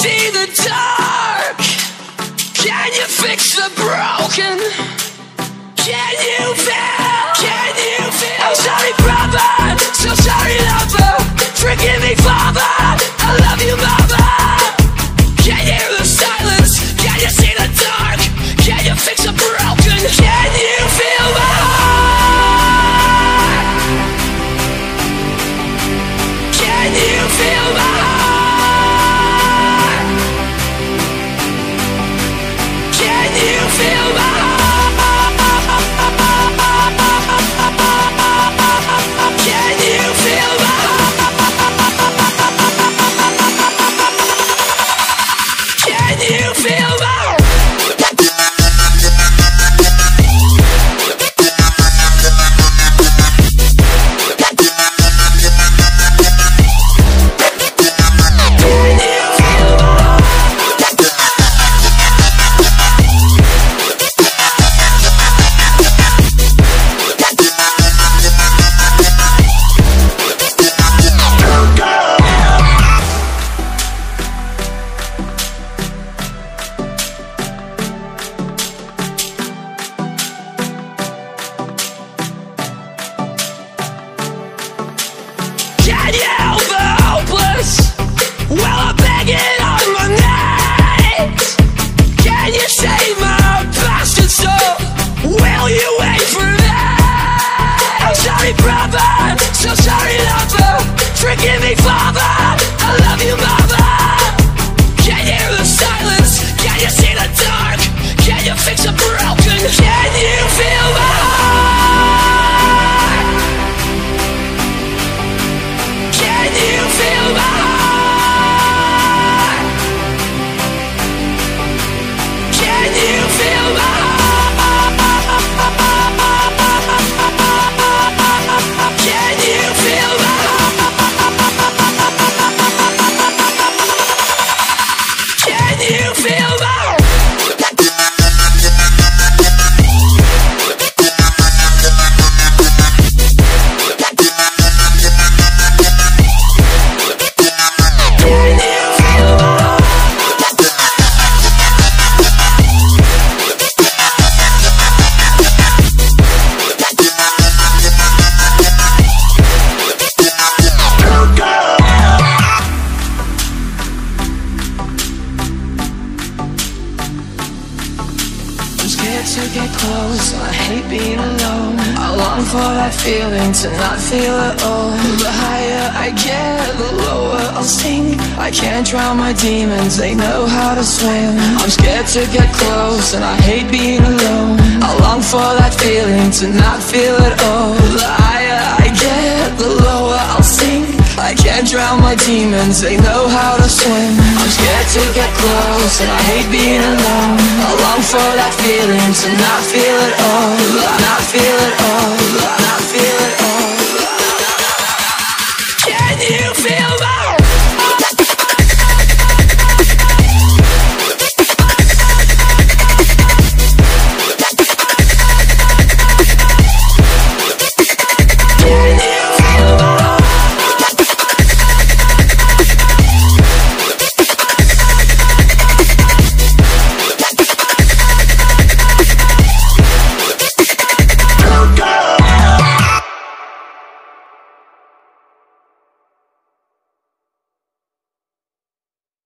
see the dark? Can you fix the broken? Can you feel? Can you feel? I'm sorry, brother. So sorry, lover. Forgive me, father. I love you, mother. Can you hear the silence? Can you see the dark? Can you fix the broken? Can you feel my heart? Can you feel my heart? Can you help the hopeless? Well, I'm begging on my knees. Can you save my bastard soul? Will you wait for me? I'm sorry, brother. So sorry, lover. Forgive me, father. I love you, mother. Can you hear the silence? Can you see the dark? Can you fix the broken? Can you feel my heart? To get close, I hate being alone. I long for that feeling to not feel at all. The higher I get, the lower I'll sink. I can't drown my demons, they know how to swim. I'm scared to get close and I hate being alone. I long for that feeling to not feel at all. The higher I get, the lower I'll sink. I can't drown my demons, they know how to swim. I'm scared to get close and I hate being alone. I long for that feeling to not feel at all. Not feel at all. Not feel at all. Can you?